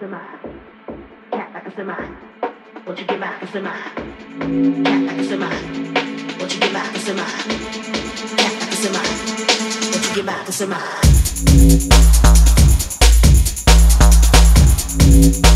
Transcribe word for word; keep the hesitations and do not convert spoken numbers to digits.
Back to some